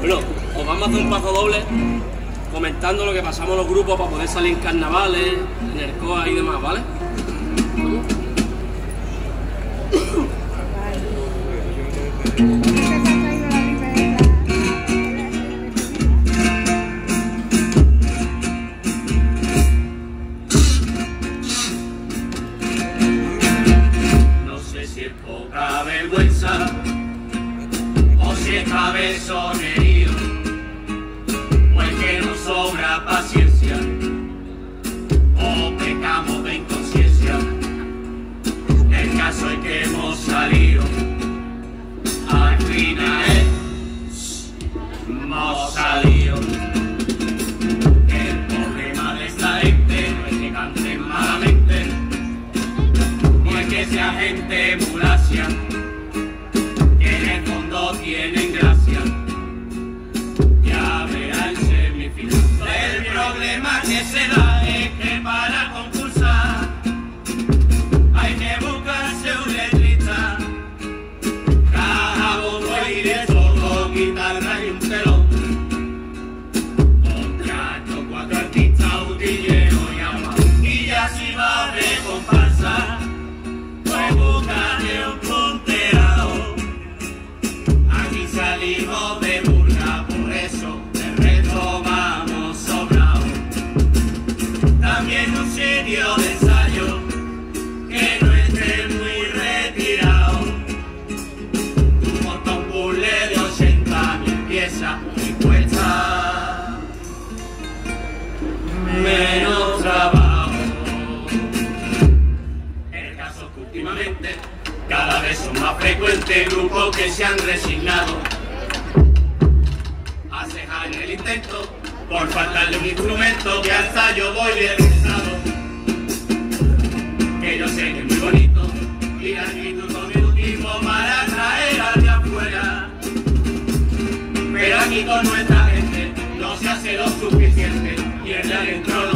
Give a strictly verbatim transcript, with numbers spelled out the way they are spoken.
Bueno, os vamos a hacer un paso doble comentando lo que pasamos los grupos para poder salir en carnavales, en el C O A y demás, ¿vale? No sé si es poca vergüenza o si es cabezonerío, o es que nos sobra paciencia o pecamos de inconsciencia. El caso es que hemos salido, al final hemos salido. El problema de esta gente no es que canten malamente, no es que sea gente mulacia, que en el fondo tienen gracia. Ya verá el semifinal. El problema que se da es que para concursar hay que buscarse un letrista, guitarra y un telón, contrato cuatro artistas, un D J y agua, y ya si va de comparsa, pues buscaré un punterado. Aquí salimos de burla, por eso de resto vamos sobrados. También un sitio de ensayo que no esté muy retirado. Un montón puzzle de cuesta menos trabajo. El caso es que últimamente cada vez son más frecuentes grupos que se han resignado a cejar en el intento por faltarle un instrumento, que hasta yo voy bien pensado, que yo sé que es muy bonito y la actitud con el último para traer al de afuera. Pero aquí con nuestra gente no se hace lo suficiente y el de adentro